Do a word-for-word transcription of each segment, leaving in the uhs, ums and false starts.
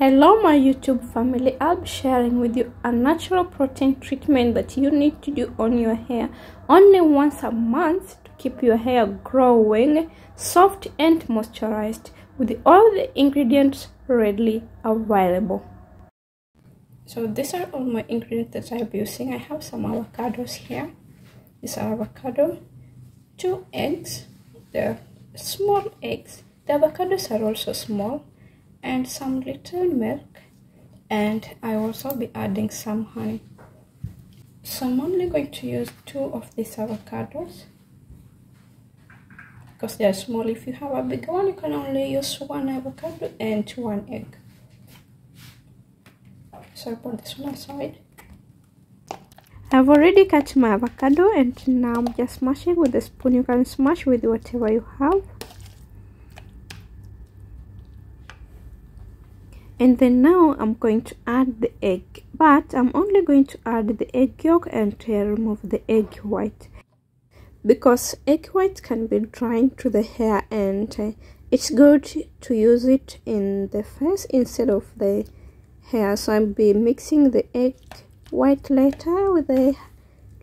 Hello my YouTube family, I'll be sharing with you a natural protein treatment that you need to do on your hair only once a month to keep your hair growing, soft and moisturized with all the ingredients readily available. So these are all my ingredients that I'll be using. I have some avocados here. These are avocado, two eggs, they're small eggs, the avocados are also small, and some little milk, and I also be adding some honey. So I'm only going to use two of these avocados because they are small. If you have a big one, you can only use one avocado and one egg. So I put this one aside. I've already cut my avocado and now I'm just smashing with a spoon. You can smash with whatever you have. And then now I'm going to add the egg, but I'm only going to add the egg yolk and uh, remove the egg white, because egg white can be drying to the hair and uh, it's good to use it in the face instead of the hair. So I'll be mixing the egg white later with the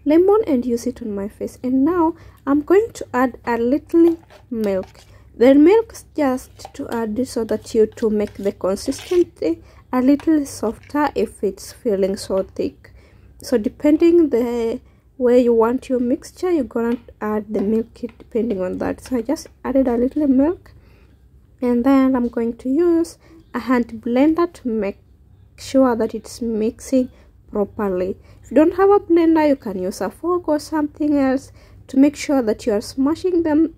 lemon and use it on my face. And now I'm going to add a little milk. The milk just to add so that you to make the consistency a little softer if it's feeling so thick. So depending the way you want your mixture, you're gonna add the milk depending on that. So I just added a little milk, and then I'm going to use a hand blender to make sure that it's mixing properly. If you don't have a blender, you can use a fork or something else to make sure that you are smashing them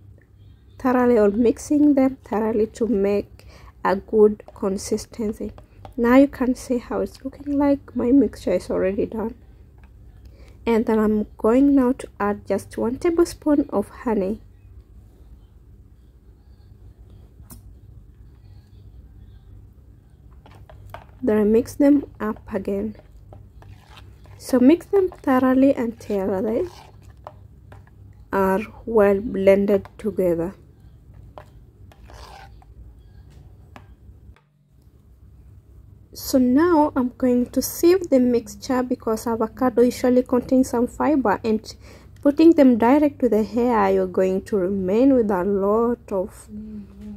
thoroughly or mixing them thoroughly to make a good consistency. Now you can see how it's looking like. My mixture is already done. And then I'm going now to add just one tablespoon of honey. Then I mix them up again. So mix them thoroughly until they are well blended together. So now I'm going to sieve the mixture, because avocado usually contains some fiber, and putting them direct to the hair, you're going to remain with a lot of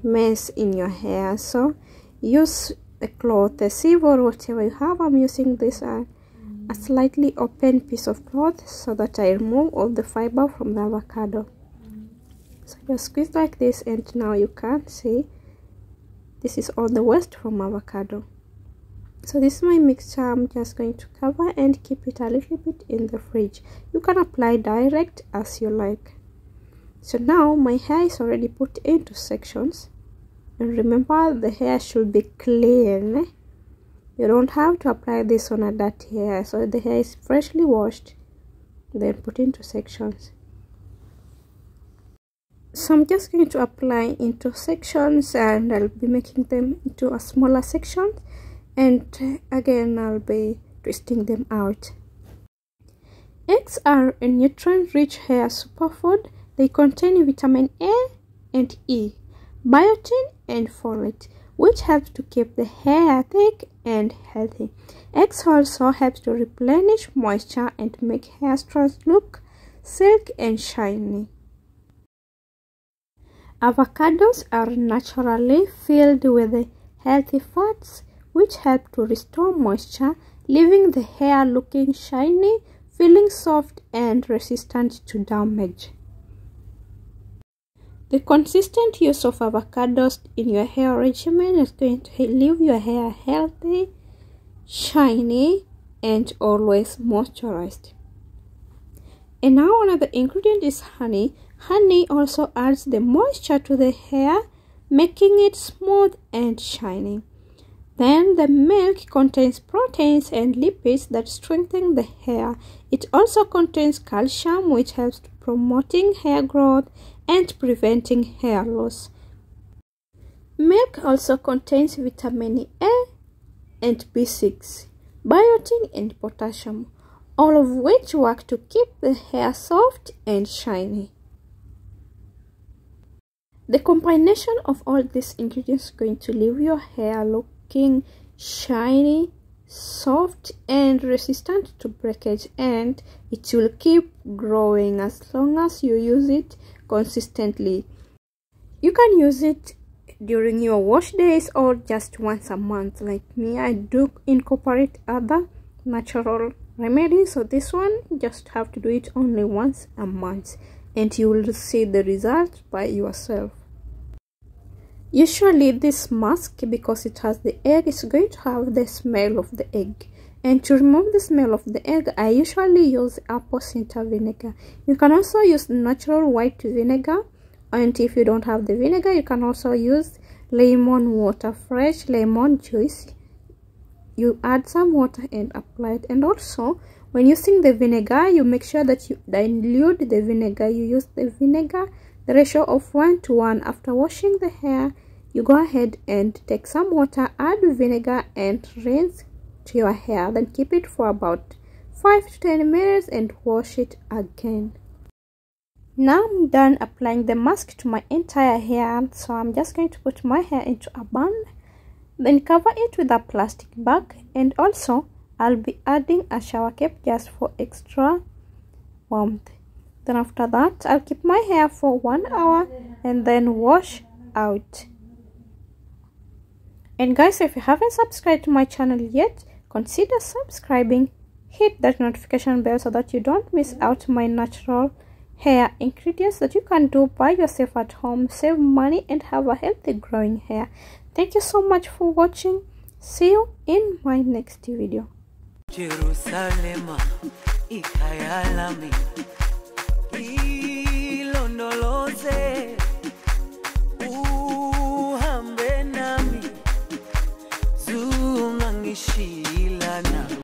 mess in your hair. So use a cloth, a sieve or whatever you have. I'm using this uh, a slightly open piece of cloth so that I remove all the fiber from the avocado. So just squeeze like this, and now you can see this is all the waste from avocado. So this is my mixture. I'm just going to cover and keep it a little bit in the fridge. You can apply direct as you like. So now my hair is already put into sections, and remember the hair should be clean. You don't have to apply this on a dirty hair. So the hair is freshly washed, then put into sections. So I'm just going to apply into sections, and I'll be making them into a smaller section. And again, I'll be twisting them out. Eggs are a nutrient-rich hair superfood. They contain vitamin A and E, biotin and folate, which helps to keep the hair thick and healthy. Eggs also helps to replenish moisture and make hair strands look silky and shiny. Avocados are naturally filled with healthy fats, which help to restore moisture, leaving the hair looking shiny, feeling soft and resistant to damage. The consistent use of avocados in your hair regimen is going to leave your hair healthy, shiny, and always moisturized. And now another ingredient is honey. Honey also adds the moisture to the hair, making it smooth and shiny. Then the milk contains proteins and lipids that strengthen the hair. It also contains calcium, which helps promoting hair growth and preventing hair loss. Milk also contains vitamin A and B six, biotin and potassium, all of which work to keep the hair soft and shiny. The combination of all these ingredients is going to leave your hair look looking shiny, soft and resistant to breakage, and it will keep growing as long as you use it consistently. You can use it during your wash days or just once a month. Like me, I do incorporate other natural remedies, so this one just have to do it only once a month and you will see the result by yourself. Usually this mask, because it has the egg, it's going to have the smell of the egg, and to remove the smell of the egg I usually use apple cider vinegar. You can also use natural white vinegar, and if you don't have the vinegar you can also use lemon water, fresh lemon juice. You add some water and apply it. And also when using the vinegar, you make sure that you dilute the vinegar. You use the vinegar the ratio of one to one. After washing the hair, you go ahead and take some water, add vinegar and rinse to your hair, then keep it for about five to ten minutes and wash it again. Now I'm done applying the mask to my entire hair, so I'm just going to put my hair into a bun, then cover it with a plastic bag, and also I'll be adding a shower cap just for extra warmth. Then after that I'll keep my hair for one hour and then wash out. And guys, if you haven't subscribed to my channel yet, consider subscribing, hit that notification bell so that you don't miss out my natural hair ingredients that you can do by yourself at home, save money and have a healthy growing hair. Thank you so much for watching. See you in my next video. Jerusalem, ikayalami, ilondoloze, uhambe nami, zungangishilana.